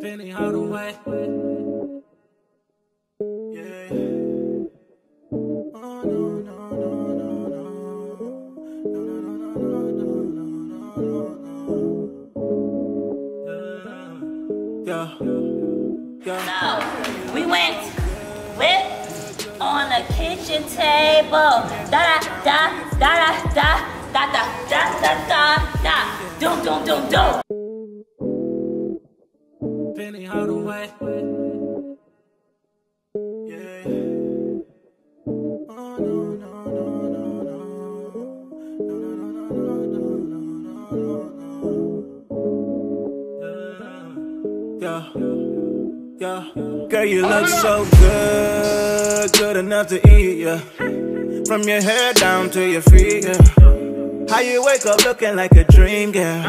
Benny Hardaway. Yeah. Oh no no no no no no no no no no no no. Yeah. So we went with on the kitchen table. Da da da da da da da da da da da. Doom doom doom doom. Benny Hardaway. Yeah. Oh no no no no no no no no no no no no. Yeah, yeah. Girl, you look so good, good enough to eat ya. From your head down to your feet, yeah. How you wake up looking like a dream, girl?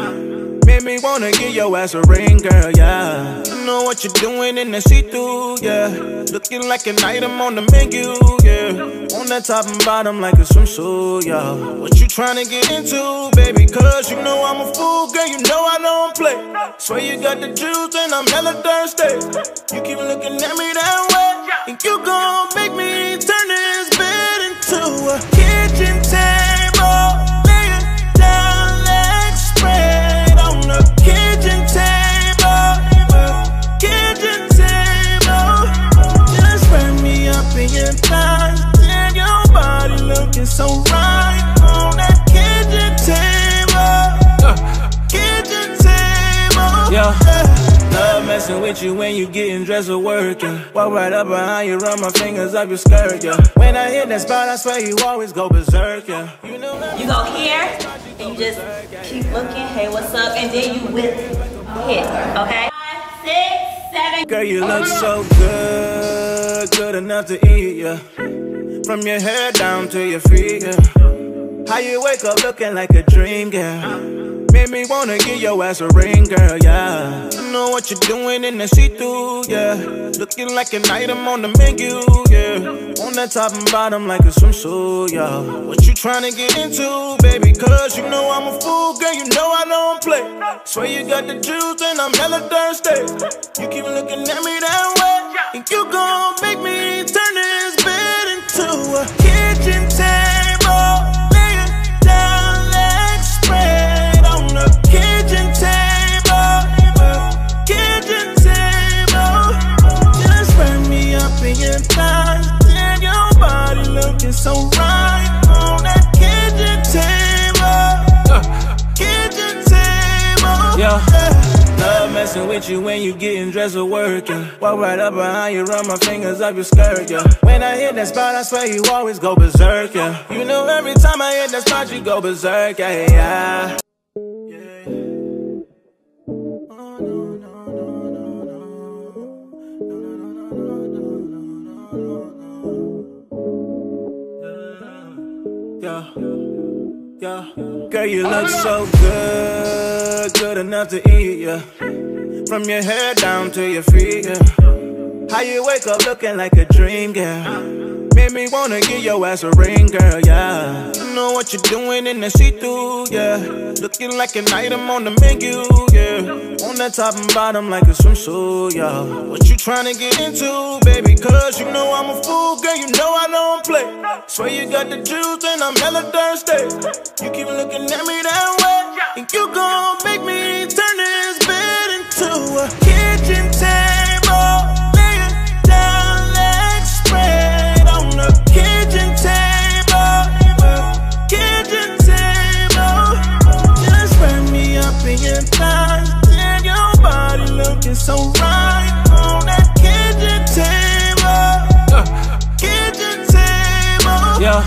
Made me wanna give your ass a ring, girl, yeah. I know what you're doing in the see-through, yeah. Looking like an item on the menu, yeah. On the top and bottom like a swimsuit, yeah. What you tryna get into, baby? Cause you know I'm a fool, girl, you know I don't play. Swear you got the juice and I'm hella thirsty. You keep looking at me that way, and you gon' make me turn this bed into a kitchen table. So right on that kitchen table, kitchen table. Yeah. Love messing with you when you getting dressed or working. Walk right up behind you, run my fingers up your skirt, yeah. When I hit that spot, I swear you always go berserk, yeah. You go here and you just keep looking, hey, what's up? And then you whip hit, okay? 5, 6, 7. Girl, you look so good, good enough to eat, yeah. From your head down to your feet, yeah. How you wake up looking like a dream, girl? Made me wanna give your ass a ring, girl, yeah. I know what you're doing in the see-through, yeah. Looking like an item on the menu, yeah. On the top and bottom like a swimsuit, yeah. What you tryna get into, baby? Cause you know I'm a fool, girl, you know I don't play. Swear you got the juice and I'm hella thirsty. You keep looking at me that way, and you gon' make me turn this bed to a kitchen table, lay it down, legs spread on the kitchen table, kitchen table. Just wrap me up in your thighs, and your body looking so right on that kitchen table, kitchen table. Yeah. Love messing with you when you getting dressed or working. Walk right up behind you, run my fingers up your skirt, yeah. When I hit that spot, I swear you always go berserk, yeah. You know every time I hit that spot, you go berserk, yeah, yeah. Girl, you look so good, good enough to eat, yeah. From your head down to your feet, yeah. How you wake up looking like a dream, girl? Made me wanna give your ass a ring, girl, yeah. I know what you're doing in the see-through, yeah. Looking like an item on the menu, yeah. On the top and bottom like a swimsuit, yeah. What you tryna get into, baby? Cause you know I'm a fool, girl, you know I don't play. Swear you got the juice and I'm hella thirsty. You keep looking at me that way, and you gon' make me turn this bed into a kitchen table. Lay it down, legs spread on the kitchen table, kitchen table. Just wrap me up in your thighs, and your body looking so right on that kitchen table, kitchen table. Yeah.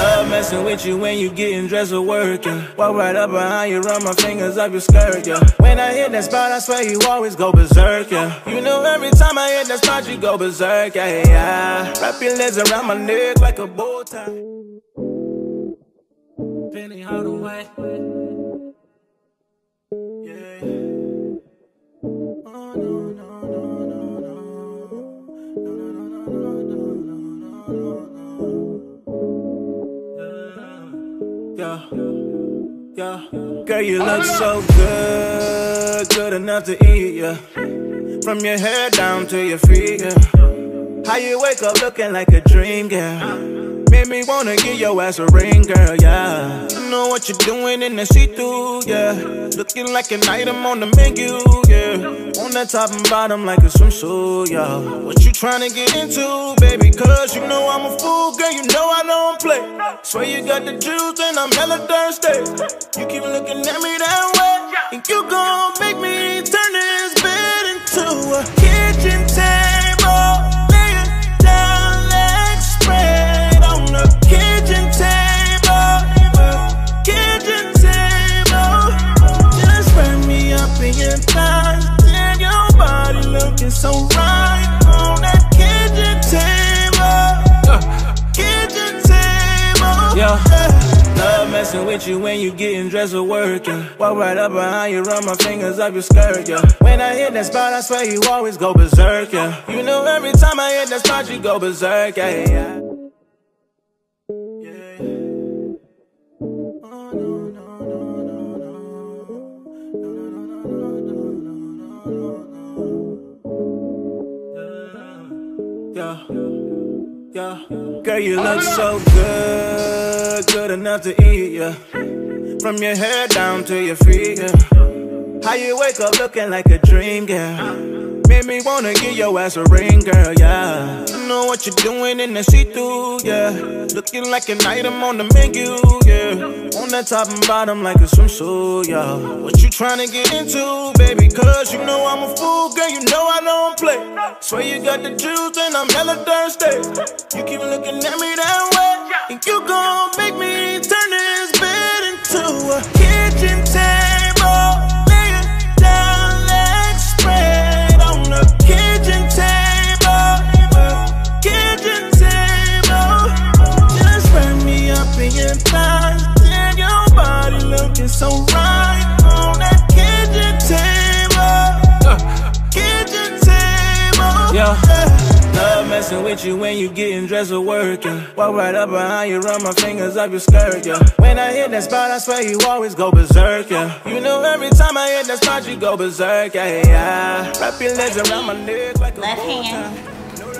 Love messing with you when you getting dressed or working. Walk right up behind you, run my fingers up your skirt, yeah. When I hit that spot, I swear you always go berserk, yeah. You know every time I hit that spot, you go berserk, yeah, yeah. Wrap your legs around my neck like a bow tie. Benny Hardaway. Yeah. Oh no no no no no no no no no no no no. Yeah, Yeah. Girl, you look so good, good enough to eat, yeah. From your head down to your feet, yeah. How you wake up looking like a dream, yeah. Made me wanna give your ass a ring, girl, yeah. I know what you're doing in the see-through, yeah. Looking like an item on the menu, yeah. On the top and bottom like a swimsuit, yeah. What you trying to get into, baby? Cause you know I'm a fool, girl, you know I don't play. Swear you got the juice and I'm hella thirsty. You keep looking at me that way, and you gon' make me turn this bed into a kitchen table. So right on that kitchen table, kitchen table. Yeah, love messing with you when you getting dressed or working. Walk right up behind you, run my fingers up your skirt, yeah. When I hit that spot, I swear you always go berserk, yeah. You know every time I hit that spot, you go berserk, yeah, yeah. Yeah, yeah. Girl, you look so good, good enough to eat, yeah. From your head down to your feet, yeah. How you wake up looking like a dream, yeah. Made me wanna give your ass a ring, girl, yeah. I know what you're doing in the see-through, yeah. Looking like an item on the menu, yeah. On the top and bottom like a swimsuit, yeah. What you trying to get into, baby? Cause you know I'm a fool, girl, you know I don't play. Swear you got the juice and I'm hella thirsty. You keep looking at me that way, and you gon' make me turn this bed into a kitchen table. Lay it down, legs spread on the kitchen table, kitchen table. Just wrap me up in your thighs, and your body looking so right on that kitchen table, kitchen table. Yeah. Love messing with you when you getting dressed or working. Walk right up behind you, run my fingers up your skirt, yeah. When I hit that spot, I swear you always go berserk, yeah. You know every time I hit that spot, you go berserk, yeah, yeah. Wrap your legs around my neck like a left hand,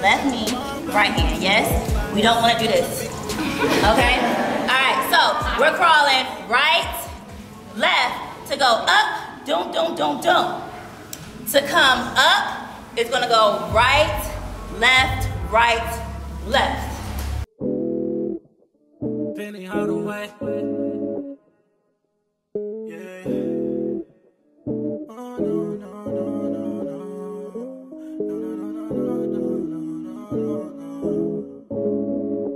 left knee, right hand, yes? We don't want to do this, okay? Alright, so we're crawling right, left, to go up, don't. To come up, it's gonna go right, left, right, left. Penny Hardaway. Yeah. Oh no, no, no, no, no. No, no, no, no,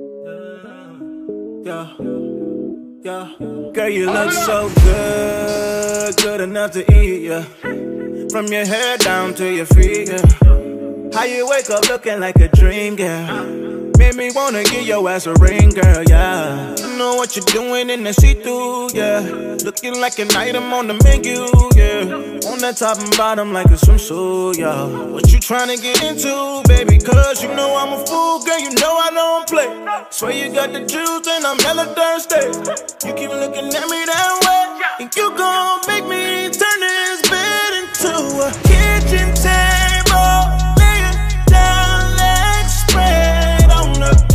no, no, no. Yeah. Girl, you look so good, good enough to eat, yeah. From your head down to your feet, yeah. How you wake up looking like a dream, yeah. Made me wanna give your ass a ring, girl, yeah. I know what you're doing in the see-through, yeah. Looking like an item on the menu, yeah. On the top and bottom like a swimsuit, yeah. What you trying to get into, baby? Cause you know I'm a fool, girl, you know I don't play. Swear you got the juice and I'm hella thirsty. You keep looking at me that way, and you gon' make me turn this bed into a kitchen table.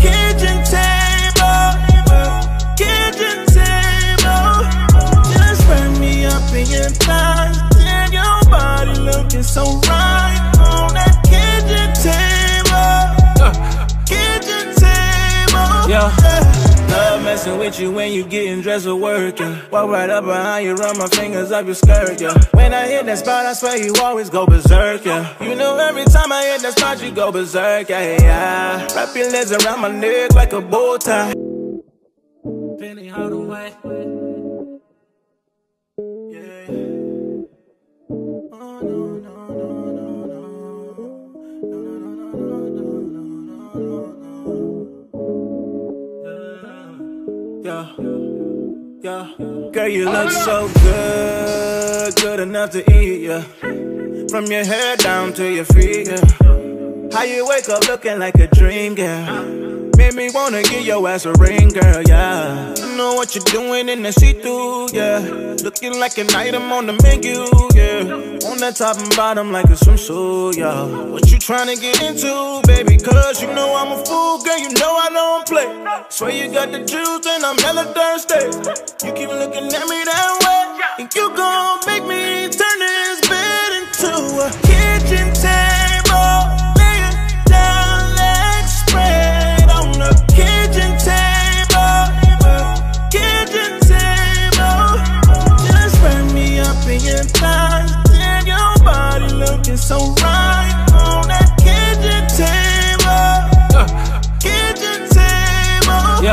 Kitchen table, kitchen table. Just wrap me up in your thighs, and your body looking so right on that kitchen table, kitchen table. Yeah. Love messing with you when you getting dressed or working. Walk right up behind you, run my fingers up your skirt, yeah. When I hit that spot, I swear you always go berserk, yeah. You know every time I hit that spot, you go berserk, yeah, yeah. Wrap your legs around my neck like a bow tie. Penny Hardaway. Yeah. Yeah, yeah. Girl, you look so good, good enough to eat, yeah. From your head down to your feet, yeah. How you wake up looking like a dream, yeah. Made me wanna give your ass a ring, girl, yeah. I know what you're doing in the see-through, yeah. Looking like an item on the menu, yeah. On that top and bottom like a swimsuit, yeah. What you tryna get into, baby? Cause you know I'm a fool, girl, you know I don't play. Swear you got the juice and I'm hella Thursday. You keep looking at me that way, and you gon' make me turn this bed into a kitchen table. And your body looking so right on that kitchen table,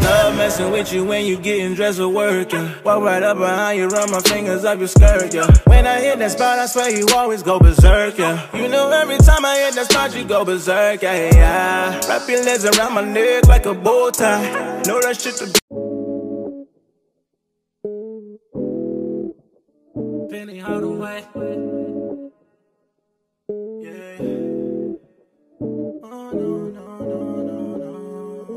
yeah. Love messing with you when you getting dressed or working. Walk right up behind you, run my fingers up your skirt, yeah. When I hit that spot, I swear you always go berserk, yeah. You know every time I hit that spot, you go berserk, yeah, yeah. Wrap your legs around my neck like a bow tie. Know that shit to Benny Hardaway. Yeah. Oh no no no no no.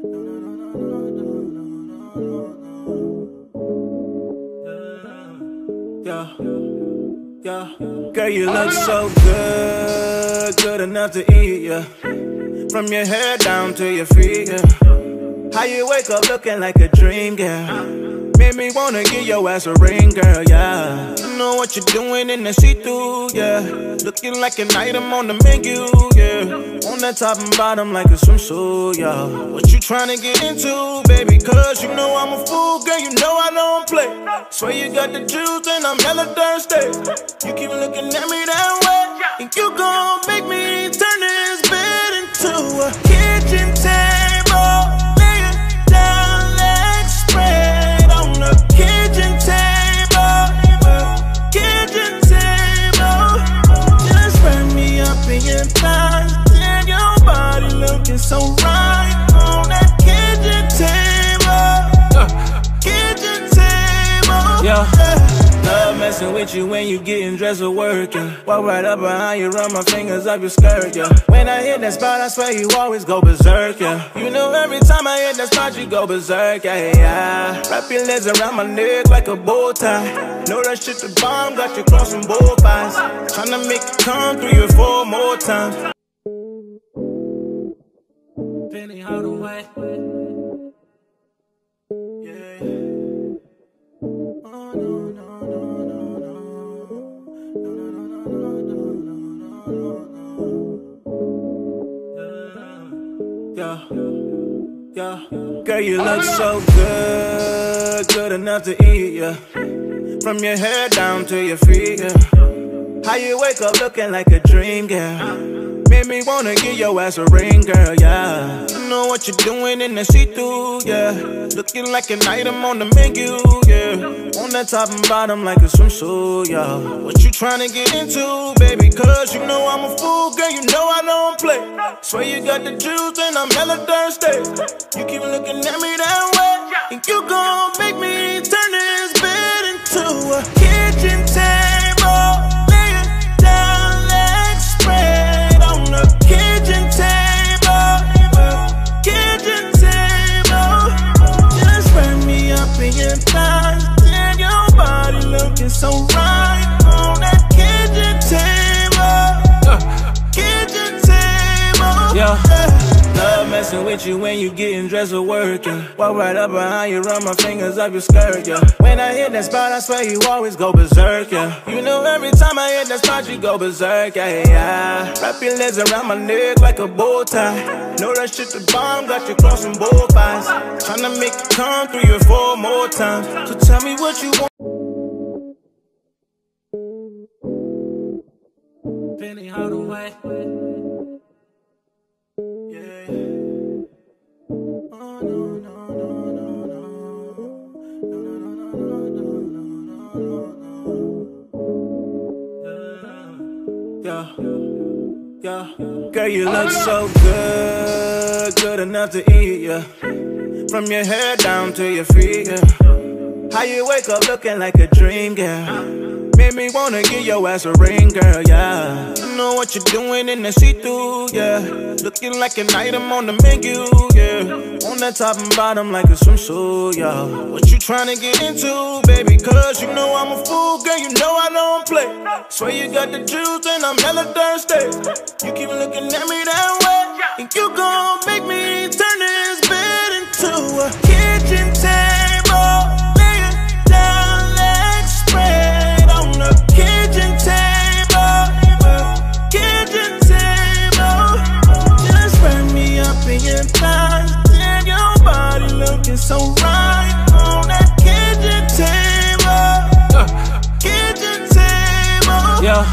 No no no no no no no no. Yeah. Yeah. Girl, you look so good, good enough to eat, yeah. From your head down to your feet, yeah. How you wake up looking like a dream, girl? Made me wanna give your ass a ring, girl, yeah. I know what you're doing in the see-through, yeah. Looking like an item on the menu, yeah. On that top and bottom like a swimsuit, yeah. What you tryna get into, baby? Cause you know I'm a fool, girl, you know I don't play. Swear you got the juice and I'm hella thirsty. You keep looking at me that way, and you gon' make me turn this bed into a kitchen table. And your body looking so right on that kitchen table, yeah. Love messing with you when you getting dressed or working. Walk right up behind you, run my fingers up your skirt, yeah. When I hit that spot, I swear you always go berserk, yeah. You know every time I hit that spot, you go berserk, yeah, yeah. Wrap your legs around my neck like a bow tie. Know that shit the bomb, got you crossing both eyes. Tryna make it come 3 or 4 more times. Benny Hardaway. Yeah. Oh no no no no no. No no no no no no no. Yeah. Yeah. Girl, you look so good, good enough to eat, yeah. From your head down to your feet, yeah. How you wake up looking like a dream, girl? Made me wanna give your ass a ring, girl, yeah. I know what you're doing in the see-through, yeah. Looking like an item on the menu, yeah. On that top and bottom like a swimsuit, yeah. What you tryna get into, baby? Cause you know I'm a fool, girl, you know I don't play. Swear you got the juice and I'm hella thirsty. You keep looking at me that way, and you gon' make me turn this to a kitchen table, lay it down, legs spread on the kitchen table, just wrap me up in your thighs, and your body looking so right on that kitchen table, yeah. Love messing with you when you getting dressed or working. Walk right up behind you, run my fingers up your skirt, yeah. When I hit that spot, I swear you always go berserk, yeah. You know every time I hit that spot, you go berserk, yeah, yeah. Wrap your legs around my neck like a bow tie. Know that shit the bomb, got you crossing both eyes. Tryna make it come 3 or 4 more times. So tell me what you want. Benny Hardaway. Yeah, yeah. Girl, you look so good, good enough to eat, yeah. From your head down to your feet, yeah. How you wake up looking like a dream, girl? made me wanna give your ass a ring, girl, yeah. I know what you're doing in the see-through, yeah. Looking like an item on the menu, yeah. On that top and bottom like a swimsuit, yeah. What you tryna get into, baby? Cause you know I'm a fool, girl, you know I don't play. Swear you got the juice and I'm hella thirsty. You keep looking at me that way, and you gon' make me turn this bed into a kitchen table. And your body looking so right on that kitchen table, yeah.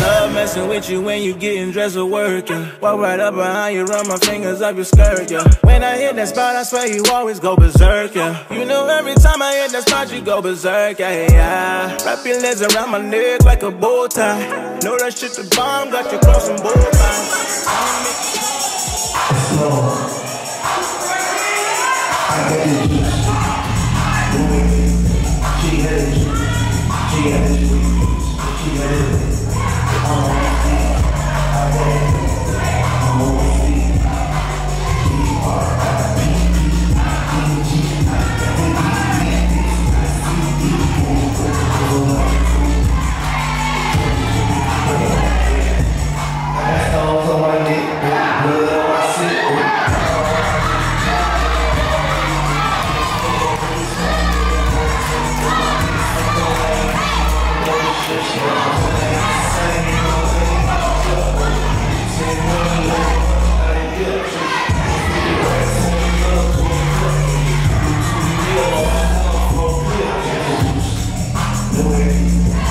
Love messing with you when you getting dressed or working. Walk right up behind you, run my fingers up your skirt, yeah. When I hit that spot, I swear you always go berserk, yeah. You know every time I hit that spot, you go berserk, yeah, yeah. Wrap your legs around my neck like a bow tie. Know that shit the bomb, got you crossing both lines. No, I get it. She had it. She had it. She had it. I'm on my feet. I get it. I'm on my feet. That's all I get.